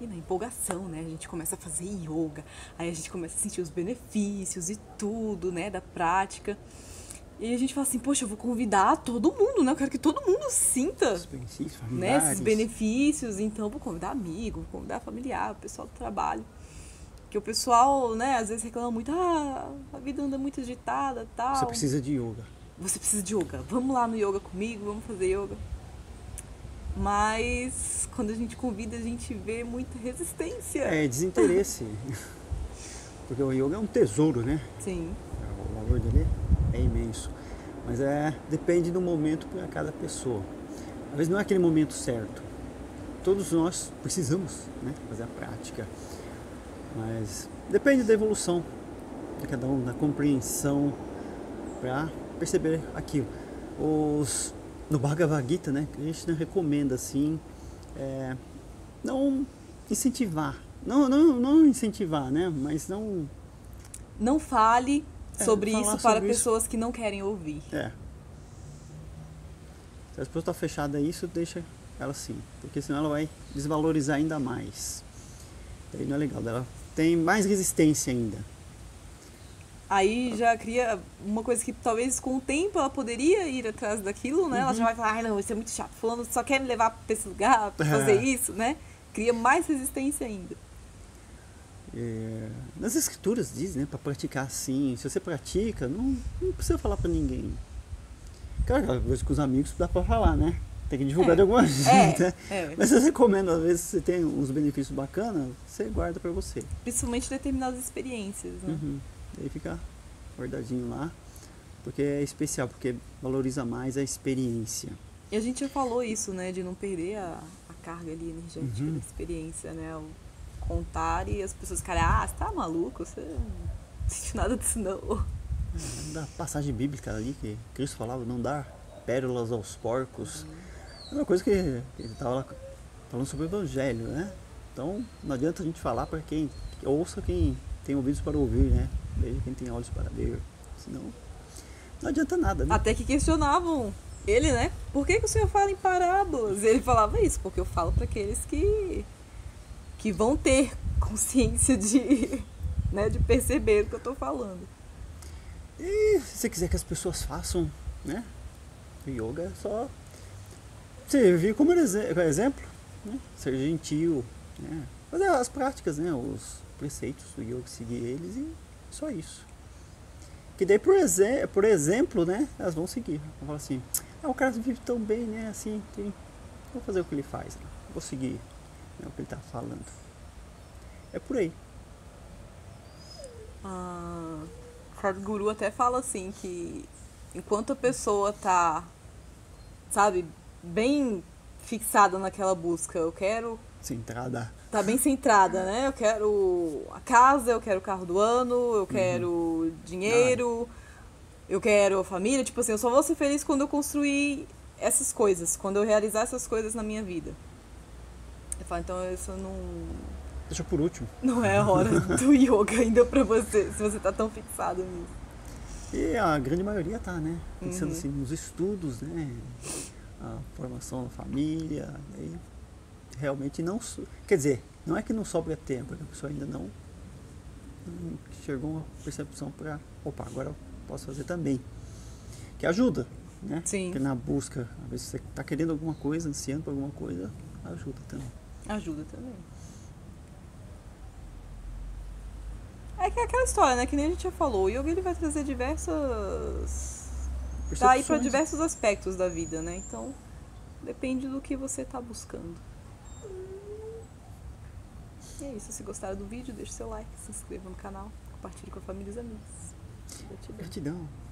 E na empolgação, né, a gente começa a fazer yoga, aí a gente começa a sentir os benefícios e tudo, né, da prática. E a gente fala assim, poxa, eu vou convidar todo mundo, né? Eu quero que todo mundo sinta os benefícios, né, esses benefícios. Então, eu vou convidar amigo, vou convidar familiar, o pessoal do trabalho. Porque o pessoal, né, às vezes reclama muito, ah, a vida anda muito agitada, tal. Você precisa de yoga. Você precisa de yoga. Vamos lá no yoga comigo, vamos fazer yoga. Mas quando a gente convida, a gente vê muita resistência. É, desinteresse. Porque o yoga é um tesouro, né? Sim. O valor dele é imenso. Mas depende do momento para cada pessoa. Às vezes não é aquele momento certo. Todos nós precisamos, né, fazer a prática. Mas depende da evolução de cada um, da compreensão para perceber aquilo. No Bhagavad Gita, né, Krishna recomenda assim, não incentivar, não incentivar, né, mas não... Não fale sobre isso para pessoas que não querem ouvir. É. Se a pessoa está fechada a isso, deixa ela assim, porque senão ela vai desvalorizar ainda mais. Aí não é legal, ela tem mais resistência ainda. Aí já cria uma coisa que talvez com o tempo ela poderia ir atrás daquilo, né? Uhum. Ela já vai falar, ai não, isso é muito chato, fulano só quer me levar para esse lugar, para fazer isso, né? Cria mais resistência ainda. Nas escrituras diz, né, para praticar assim, se você pratica, não precisa falar para ninguém. Claro, às vezes com os amigos dá para falar, né? Tem que divulgar de alguma jeito, né? Mas você recomenda, às vezes, você tem uns benefícios bacanas, você guarda pra você. Principalmente determinadas experiências, né? Uhum. Daí fica guardadinho lá, porque é especial, porque valoriza mais a experiência. E a gente já falou isso, né? De não perder a carga ali energética da experiência, né? O contar e as pessoas ficarem, ah, você tá maluco? Você não sente nada disso, não. Da passagem bíblica ali, que Cristo falava, não dá pérolas aos porcos. É uma coisa que ele estava falando sobre o Evangelho, né? Então, não adianta a gente falar para quem ouça, quem tem ouvidos para ouvir, né? Veja quem tem olhos para ver, senão não adianta nada, né? Até que questionavam ele, né? Por que o Senhor fala em parábolas? Ele falava isso, porque eu falo para aqueles que vão ter consciência de, né, de perceber o que eu estou falando. E se você quiser que as pessoas façam, né? O yoga é só... servir como exemplo, né? Ser gentil, né? Fazer as práticas, né? Os preceitos do yoga, seguir eles e só isso. Que daí, por exemplo, né? Elas vão seguir. Ela fala assim, ah, o cara vive tão bem, né? Assim, vou fazer o que ele faz, né? Vou seguir, né, o que ele tá falando. É por aí. Sadhguru até fala assim que enquanto a pessoa tá, sabe, bem fixada naquela busca, eu quero... Centrada. Tá bem centrada, né? Eu quero a casa, eu quero o carro do ano, eu quero dinheiro, eu quero a família. Tipo assim, eu só vou ser feliz quando eu construir essas coisas, quando eu realizar essas coisas na minha vida. Eu falo, então isso não... Deixa por último. Não é a hora do yoga ainda pra você, se você tá tão fixado nisso. E a grande maioria tá, né? Pensando assim, nos estudos, né? A formação da família, aí realmente não... Quer dizer, não é que não sobra tempo, a pessoa ainda não chegou uma percepção para... Opa, agora eu posso fazer também. Que ajuda, né? Sim. Porque na busca, às vezes você está querendo alguma coisa, ansiando por alguma coisa, ajuda também. Ajuda também. É que é aquela história, né? Que nem a gente já falou, o yoga ele vai trazer diversas... Tá aí para diversos aspectos da vida, né? Então, depende do que você tá buscando. E é isso. Se gostaram do vídeo, deixe seu like, se inscreva no canal, compartilhe com a família e os amigos. Gratidão.